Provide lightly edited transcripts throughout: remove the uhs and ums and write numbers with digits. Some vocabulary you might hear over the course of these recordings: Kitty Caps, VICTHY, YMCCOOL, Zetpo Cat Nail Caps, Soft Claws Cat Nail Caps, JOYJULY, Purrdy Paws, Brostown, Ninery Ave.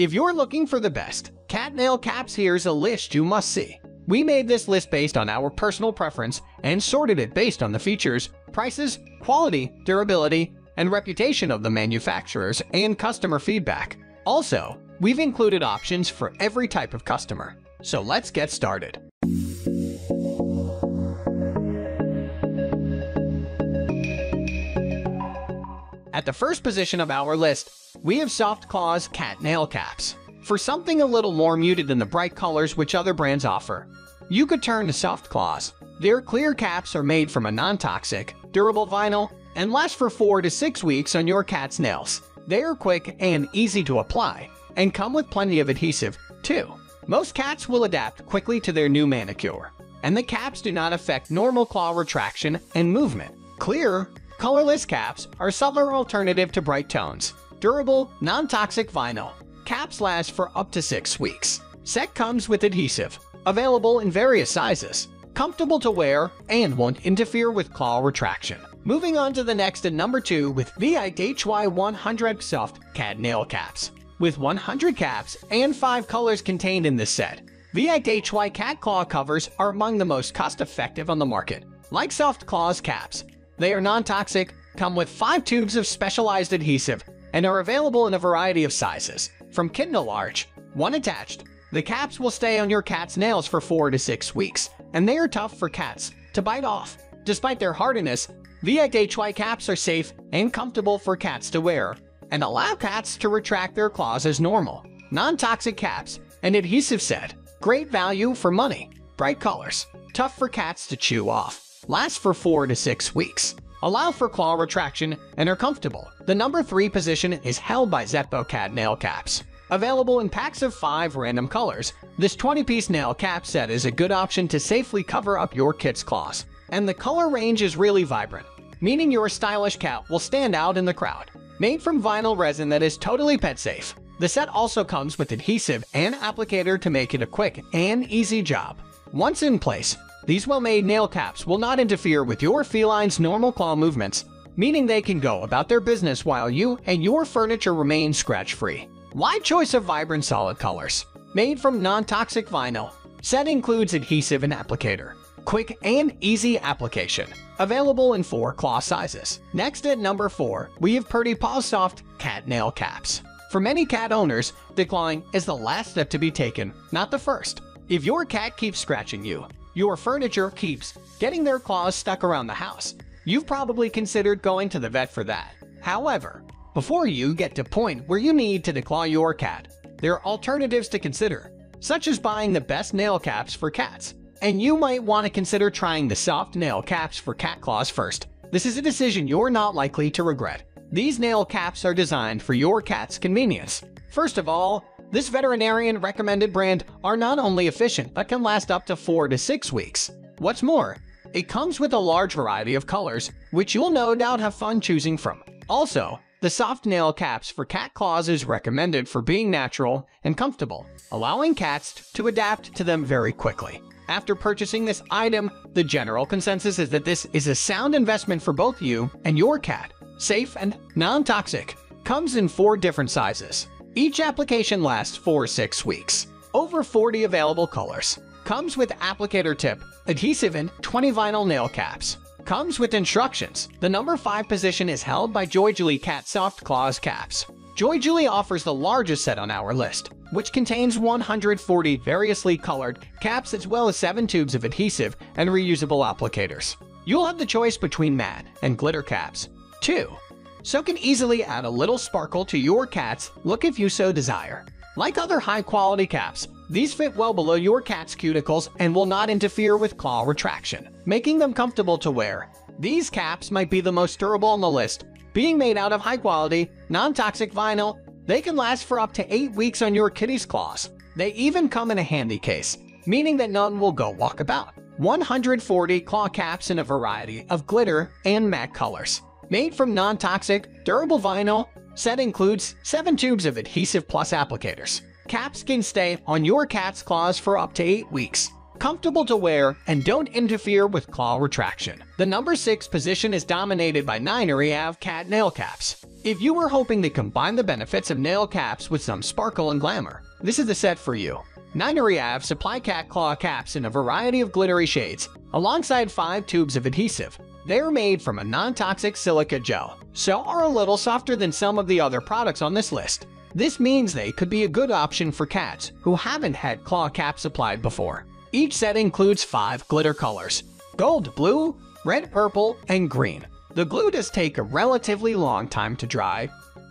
If you're looking for the best cat nail caps, here's a list you must see. We made this list based on our personal preference and sorted it based on the features, prices, quality, durability, and reputation of the manufacturers and customer feedback. Also, we've included options for every type of customer. So let's get started. At the first position of our list, we have Soft Claws Cat Nail Caps. For something a little more muted than the bright colors which other brands offer, you could turn to Soft Claws. Their clear caps are made from a non-toxic, durable vinyl and last for 4 to 6 weeks on your cat's nails. They are quick and easy to apply and come with plenty of adhesive, too. Most cats will adapt quickly to their new manicure, and the caps do not affect normal claw retraction and movement. Clear, colorless caps are a subtler alternative to bright tones. Durable, non-toxic vinyl. Caps last for up to 6 weeks. Set comes with adhesive, available in various sizes, comfortable to wear, and won't interfere with claw retraction. Moving on to the next at number 2 with VICTHY 100 Soft Cat Nail Caps. With 100 caps and 5 colors contained in this set, VICTHY Cat Claw Covers are among the most cost-effective on the market. Like Soft Claws caps, they are non-toxic, come with 5 tubes of specialized adhesive, and are available in a variety of sizes, from kitten to large. Once attached, the caps will stay on your cat's nails for 4 to 6 weeks, and they are tough for cats to bite off. Despite their hardiness, VICTHY caps are safe and comfortable for cats to wear, and allow cats to retract their claws as normal. Non-toxic caps and adhesive set. Great value for money. Bright colors. Tough for cats to chew off. Last for 4 to 6 weeks. Allow for claw retraction and are comfortable. The number 3 position is held by Zetpo Cat Nail Caps. Available in packs of 5 random colors, this 20-piece nail cap set is a good option to safely cover up your kit's claws. And the color range is really vibrant, meaning your stylish cat will stand out in the crowd. Made from vinyl resin that is totally pet safe, the set also comes with adhesive and applicator to make it a quick and easy job. Once in place, these well-made nail caps will not interfere with your feline's normal claw movements, meaning they can go about their business while you and your furniture remain scratch-free. Wide choice of vibrant solid colors. Made from non-toxic vinyl, set includes adhesive and applicator. Quick and easy application. Available in 4 claw sizes. Next at number 4, we have Purrdy Paws Soft Cat Nail Caps. For many cat owners, declawing is the last step to be taken, not the first. If your cat keeps scratching you, your furniture keeps getting their claws stuck around the house, you've probably considered going to the vet for that. However, before you get to point where you need to declaw your cat, there are alternatives to consider, such as buying the best nail caps for cats. And you might want to consider trying the soft nail caps for cat claws first. This is a decision you're not likely to regret. These nail caps are designed for your cat's convenience. First of all, this veterinarian-recommended brand are not only efficient but can last up to 4 to 6 weeks. What's more, it comes with a large variety of colors, which you'll no doubt have fun choosing from. Also, the soft nail caps for cat claws is recommended for being natural and comfortable, allowing cats to adapt to them very quickly. After purchasing this item, the general consensus is that this is a sound investment for both you and your cat. Safe and non-toxic. Comes in 4 different sizes. Each application lasts 4 to 6 weeks. Over 40 available colors. Comes with applicator tip, adhesive, and 20 vinyl nail caps. Comes with instructions. The number 5 position is held by JOYJULY Cat Soft Claws Caps. JOYJULY offers the largest set on our list, which contains 140 variously colored caps as well as 7 tubes of adhesive and reusable applicators. You'll have the choice between matte and glitter caps, too, so can easily add a little sparkle to your cat's look if you so desire. Like other high-quality caps, these fit well below your cat's cuticles and will not interfere with claw retraction, making them comfortable to wear. These caps might be the most durable on the list. Being made out of high-quality, non-toxic vinyl, they can last for up to 8 weeks on your kitty's claws. They even come in a handy case, meaning that none will go walk about. 140 claw caps in a variety of glitter and matte colors. Made from non-toxic, durable vinyl, set includes 7 tubes of adhesive plus applicators. Caps can stay on your cat's claws for up to 8 weeks. comfortable to wear, and don't interfere with claw retraction. The number 6 position is dominated by Ninery Ave Cat Nail Caps. If you were hoping to combine the benefits of nail caps with some sparkle and glamour, this is the set for you. Ninery Ave supply cat claw caps in a variety of glittery shades, alongside 5 tubes of adhesive. They're made from a non-toxic silica gel, so are a little softer than some of the other products on this list. This means they could be a good option for cats who haven't had claw caps applied before. Each set includes 5 glitter colors: gold, blue, red, purple, and green. The glue does take a relatively long time to dry,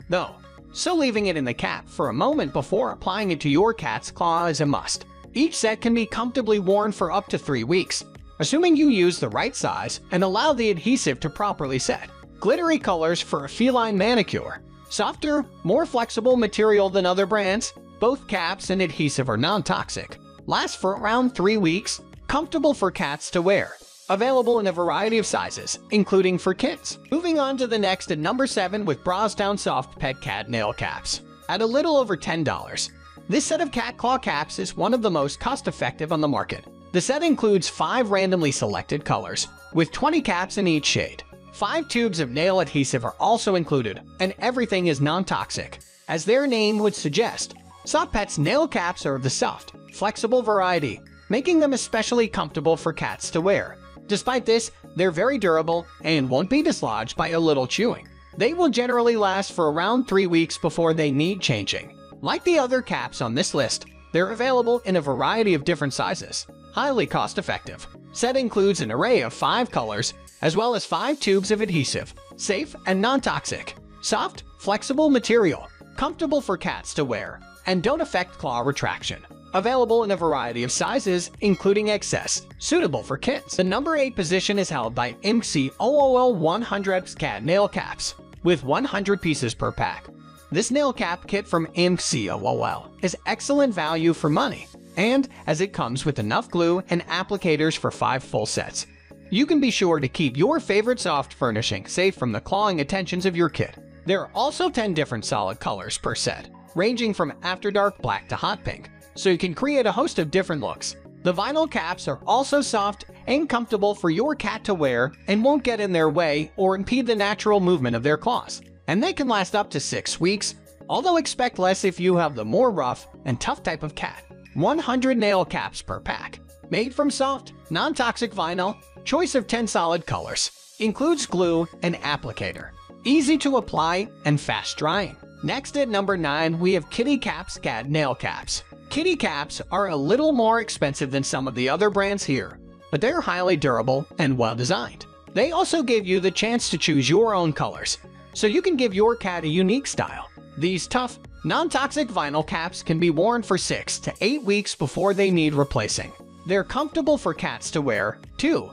though, so leaving it in the cap for a moment before applying it to your cat's claw is a must. Each set can be comfortably worn for up to 3 weeks, assuming you use the right size and allow the adhesive to properly set. Glittery colors for a feline manicure. Softer, more flexible material than other brands, both caps and adhesive are non-toxic. Lasts for around 3 weeks, comfortable for cats to wear. Available in a variety of sizes, including for kids. Moving on to the next at number 7 with Brostown Soft Pet Cat Nail Caps. At a little over $10, this set of cat claw caps is one of the most cost-effective on the market. The set includes 5 randomly selected colors, with 20 caps in each shade. 5 tubes of nail adhesive are also included, and everything is non-toxic. As their name would suggest, Soft Pet's nail caps are of the soft, flexible variety, making them especially comfortable for cats to wear. Despite this, they're very durable and won't be dislodged by a little chewing. They will generally last for around 3 weeks before they need changing. Like the other caps on this list, they're available in a variety of different sizes. Highly cost-effective. Set includes an array of 5 colors, as well as 5 tubes of adhesive. Safe and non-toxic. Soft, flexible material. Comfortable for cats to wear. And don't affect claw retraction. Available in a variety of sizes, including excess. Suitable for kids. The number 8 position is held by YMCCOOL 100 Cat Nail Caps, with 100 pieces per pack. This nail cap kit from YMCCOOL is excellent value for money, and as it comes with enough glue and applicators for 5 full sets, you can be sure to keep your favorite soft furnishing safe from the clawing attentions of your kid. There are also 10 different solid colors per set, ranging from after dark black to hot pink, so you can create a host of different looks. The vinyl caps are also soft and comfortable for your cat to wear and won't get in their way or impede the natural movement of their claws. And they can last up to 6 weeks, although expect less if you have the more rough and tough type of cat. 100 nail caps per pack. Made from soft, non-toxic vinyl, choice of 10 solid colors. Includes glue and applicator. Easy to apply and fast drying. Next at number 9, we have Kitty Caps Cat Nail Caps. Kitty Caps are a little more expensive than some of the other brands here, but they're highly durable and well-designed. They also give you the chance to choose your own colors, so you can give your cat a unique style. These tough, non-toxic vinyl caps can be worn for 6 to 8 weeks before they need replacing. They're comfortable for cats to wear, too.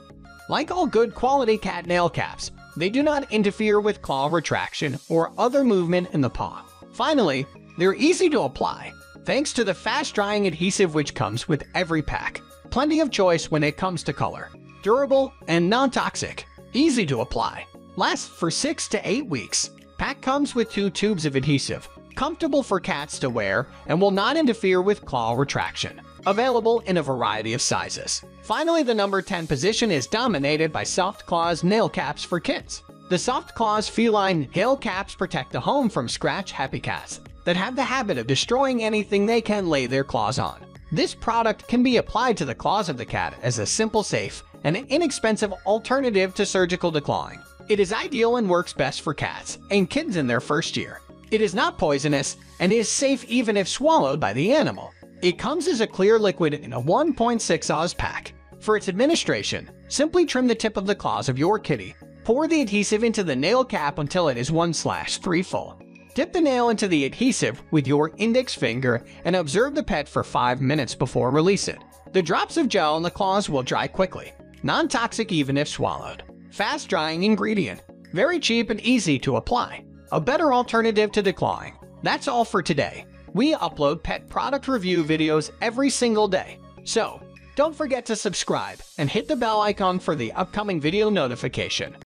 Like all good quality cat nail caps, they do not interfere with claw retraction or other movement in the paw. Finally, they're easy to apply, thanks to the fast-drying adhesive which comes with every pack. Plenty of choice when it comes to color. Durable and non-toxic. Easy to apply. Lasts for 6 to 8 weeks. Pack comes with 2 tubes of adhesive. Comfortable for cats to wear and will not interfere with claw retraction. Available in a variety of sizes. Finally, the number 10 position is dominated by Soft Claws Nail Caps for kids. The Soft Claws feline nail caps protect the home from scratch happy cats that have the habit of destroying anything they can lay their claws on. This product can be applied to the claws of the cat as a simple, safe, and inexpensive alternative to surgical declawing. It is ideal and works best for cats and kittens in their first year. It is not poisonous and is safe even if swallowed by the animal. It comes as a clear liquid in a 1.6-oz pack. For its administration, simply trim the tip of the claws of your kitty. Pour the adhesive into the nail cap until it is 1/3 full. Dip the nail into the adhesive with your index finger and observe the pet for 5 minutes before release it. The drops of gel on the claws will dry quickly. Non-toxic even if swallowed. Fast drying ingredient. Very cheap and easy to apply. A better alternative to declawing. That's all for today. We upload pet product review videos every single day. So, don't forget to subscribe and hit the bell icon for the upcoming video notification.